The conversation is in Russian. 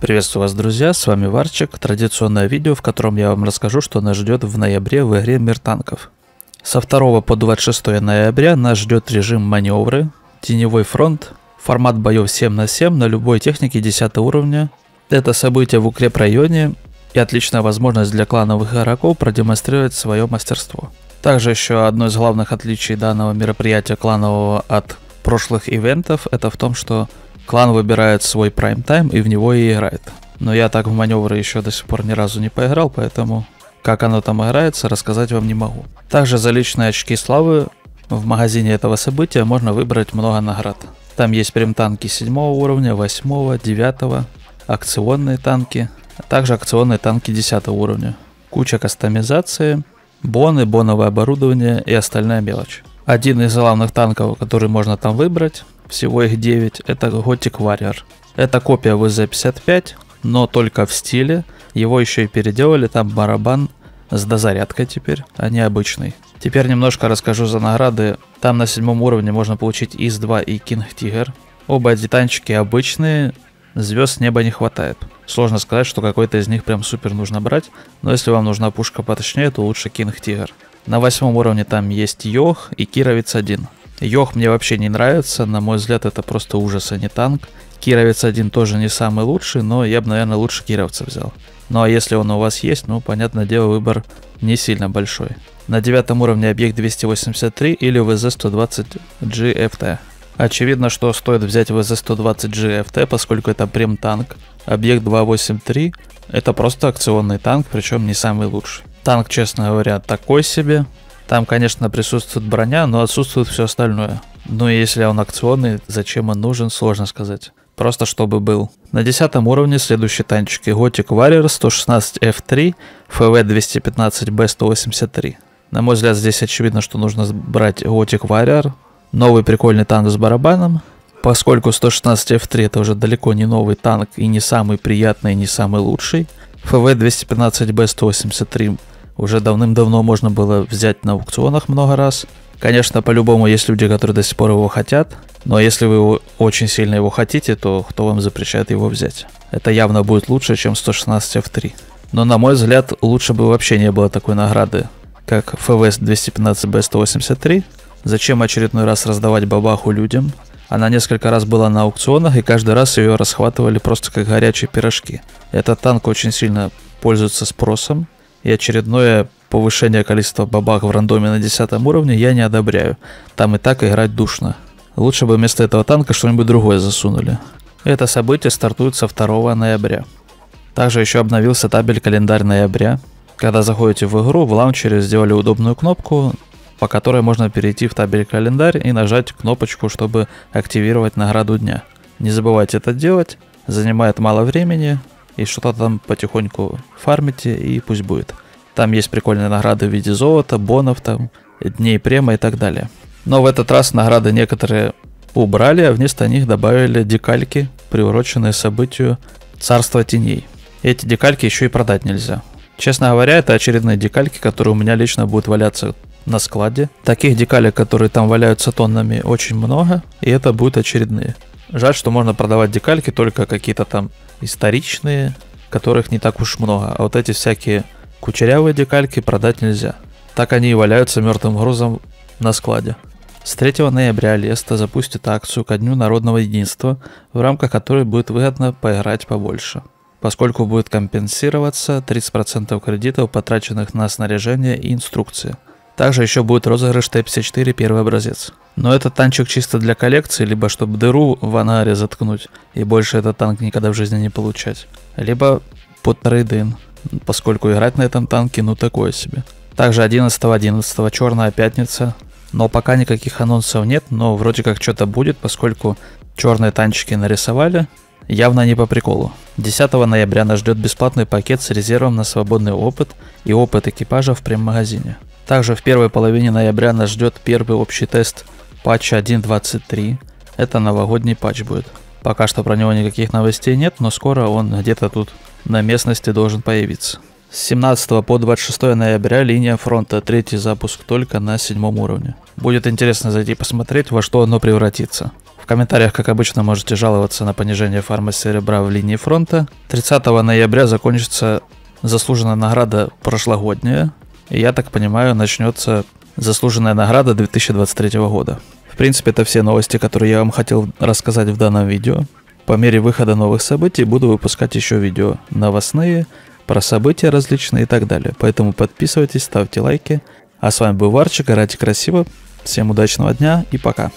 Приветствую вас, друзья, с вами Варчик. Традиционное видео, в котором я вам расскажу, что нас ждет в ноябре в игре Мир танков. Со 2 по 26 ноября нас ждет режим маневры, теневой фронт, формат боев 7×7 на любой технике 10 уровня. Это событие в укрепрайоне и отличная возможность для клановых игроков продемонстрировать свое мастерство. Также еще одно из главных отличий данного мероприятия кланового от прошлых ивентов, это в том, что клан выбирает свой прайм-тайм и в него и играет. Но я так в маневры еще до сих пор ни разу не поиграл, поэтому как оно там играется, рассказать вам не могу. Также за личные очки славы в магазине этого события можно выбрать много наград. Там есть прем-танки 7 уровня, 8, 9, акционные танки, а также акционные танки 10 уровня. Куча кастомизации, боны, боновое оборудование и остальная мелочь. Один из главных танков, который можно там выбрать, всего их 9, это Gothic Warrior. Это копия ВЗ-55, но только в стиле. Его еще и переделали, там барабан с дозарядкой теперь, а не обычный. Теперь немножко расскажу за награды. Там на 7 уровне можно получить ИС-2 и Кинг Тигр. Оба эти танчики обычные, звезд с неба не хватает. Сложно сказать, что какой-то из них прям супер нужно брать, но если вам нужна пушка поточнее, то лучше Кинг Тигр. На 8 уровне там есть Йох и Кировец-1. Йох мне вообще не нравится, на мой взгляд это просто ужас, а не танк. Кировец-1 тоже не самый лучший, но я бы, наверное, лучше Кировца взял. Ну а если он у вас есть, ну, понятное дело, выбор не сильно большой. На 9 уровне объект 283 или ВЗ-120GFT. Очевидно, что стоит взять ВЗ-120GFT, поскольку это прем-танк. Объект 283 это просто акционный танк, причем не самый лучший. Танк, честно говоря, такой себе. Там, конечно, присутствует броня, но отсутствует все остальное. Ну и если он акционный, зачем он нужен, сложно сказать. Просто чтобы был. На 10 уровне следующие танчики. Gothic Warrior 116 F3, FW-215B-183. На мой взгляд, здесь очевидно, что нужно брать Gothic Warrior. Новый прикольный танк с барабаном. Поскольку 116 F3 это уже далеко не новый танк и не самый приятный, и не самый лучший. FW-215B-183 уже давным-давно можно было взять на аукционах много раз. Конечно, по-любому есть люди, которые до сих пор его хотят, но если вы очень сильно его хотите, то кто вам запрещает его взять? Это явно будет лучше, чем 116 F3. Но на мой взгляд, лучше бы вообще не было такой награды, как FW-215B-183. Зачем очередной раз раздавать бабаху людям? Она несколько раз была на аукционах, и каждый раз ее расхватывали просто как горячие пирожки. Этот танк очень сильно пользуется спросом, и очередное повышение количества бабах в рандоме на 10 уровне я не одобряю. Там и так играть душно. Лучше бы вместо этого танка что-нибудь другое засунули. Это событие стартует со 2 ноября. Также еще обновился табель календарь ноября. Когда заходите в игру, в лаунчере сделали удобную кнопку, по которой можно перейти в табель календарь и нажать кнопочку, чтобы активировать награду дня. Не забывайте это делать, занимает мало времени, и что-то там потихоньку фармите, и пусть будет. Там есть прикольные награды в виде золота, бонов, там, дней према и так далее. Но в этот раз награды некоторые убрали, а вместо них добавили декальки, приуроченные событию «Царства теней». Эти декальки еще и продать нельзя. Честно говоря, это очередные декальки, которые у меня лично будут валяться на складе. Таких декалек, которые там валяются тоннами, очень много, и это будут очередные. Жаль, что можно продавать декальки только какие-то там историчные, которых не так уж много, а вот эти всякие кучерявые декальки продать нельзя. Так они и валяются мертвым грузом на складе. С 3 ноября Леста запустит акцию ко Дню Народного Единства, в рамках которой будет выгодно поиграть побольше, поскольку будет компенсироваться 30% кредитов, потраченных на снаряжение и инструкции. Также еще будет розыгрыш Т-54 первый образец. Но этот танчик чисто для коллекции, либо чтобы дыру в анаре заткнуть и больше этот танк никогда в жизни не получать. Либо под трейдин, поскольку играть на этом танке ну такое себе. Также 11.11. Черная пятница. Но пока никаких анонсов нет, но вроде как что-то будет, поскольку черные танчики нарисовали. Явно не по приколу. 10 ноября нас ждет бесплатный пакет с резервом на свободный опыт и опыт экипажа в прем-магазине. Также в первой половине ноября нас ждет первый общий тест патча 1.23. Это новогодний патч будет. Пока что про него никаких новостей нет, но скоро он где-то тут на местности должен появиться. С 17 по 26 ноября линия фронта, третий запуск только на 7 уровне. Будет интересно зайти посмотреть, во что оно превратится. В комментариях, как обычно, можете жаловаться на понижение фармы серебра в линии фронта. 30 ноября закончится заслуженная награда прошлогодняя. И, я так понимаю, начнется заслуженная награда 2023 года. В принципе, это все новости, которые я вам хотел рассказать в данном видео. По мере выхода новых событий буду выпускать еще видео новостные, про события различные и так далее. Поэтому подписывайтесь, ставьте лайки. А с вами был Варчик, орайте красиво, всем удачного дня и пока.